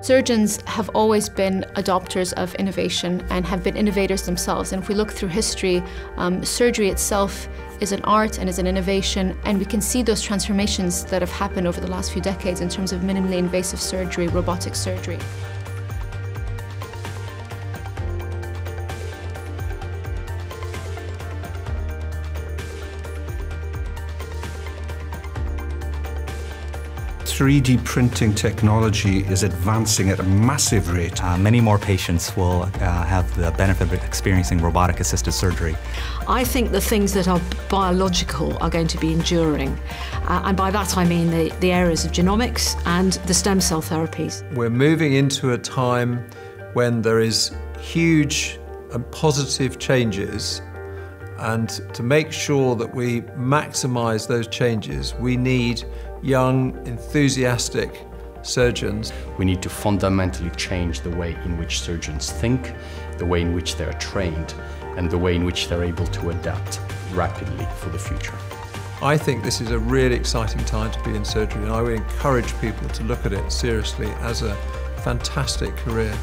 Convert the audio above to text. Surgeons have always been adopters of innovation and have been innovators themselves. And if we look through history, surgery itself is an art and is an innovation, and we can see those transformations that have happened over the last few decades in terms of minimally invasive surgery, robotic surgery.3D printing technology is advancing at a massive rate. Many more patients will have the benefit of experiencing robotic-assisted surgery. I think the things that are biological are going to be enduring. And by that I mean the areas of genomics and the stem cell therapies. We're moving into a time when there is huge and positive changes, and to make sure that we maximize those changes, we need young, enthusiastic surgeons. We need to fundamentally change the way in which surgeons think, the way in which they're trained, and the way in which they're able to adapt rapidly for the future. I think this is a really exciting time to be in surgery, and I would encourage people to look at it seriously as a fantastic career.